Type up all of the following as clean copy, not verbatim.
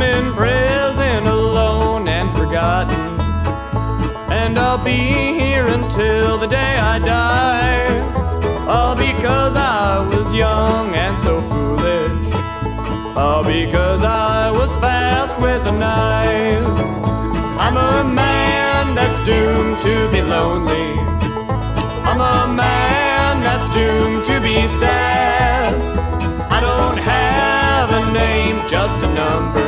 I'm present, alone and forgotten, and I'll be here until the day I die. All because I was young and so foolish, all because I was fast with a knife. I'm a man that's doomed to be lonely, I'm a man that's doomed to be sad. I don't have a name, just a number,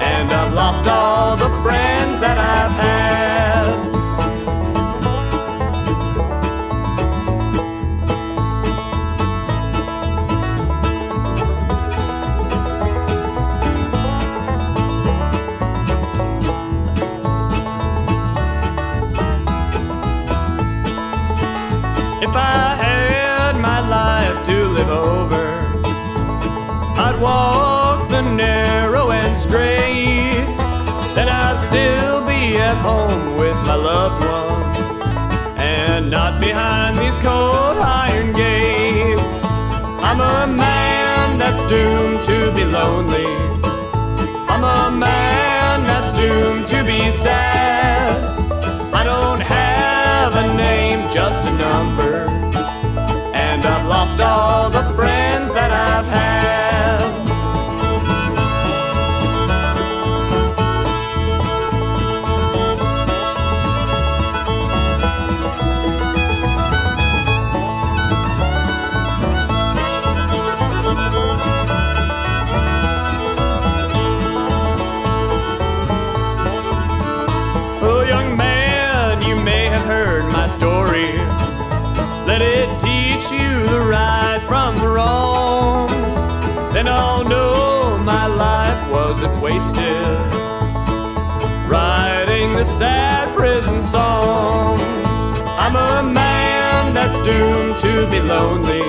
and I've lost all the friends that I've had. If I had my life to live over, I'd walk the narrow and straight, then I'd still be at home with my loved ones, and not behind these cold iron gates. I'm a man that's doomed to be lonely, I'm a man that's doomed to be sad. I don't have a name, just a number, and I've lost all the friends that I've had. Oh, young man, you may have heard my story. Let it teach you the right from the wrong, then I'll know my life wasn't wasted writing this sad prison song. I'm a man that's doomed to be lonely,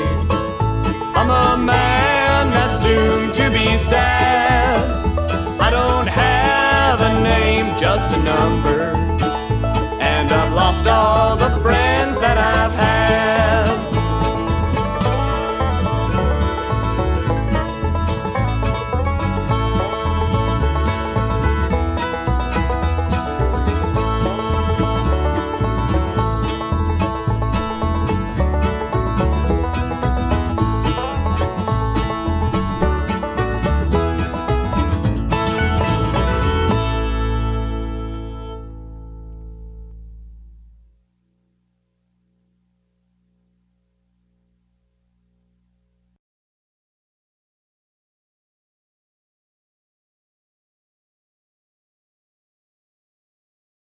I'm a man that's doomed to be sad. I don't have a name, just a number, and I've lost all the friends that I've had.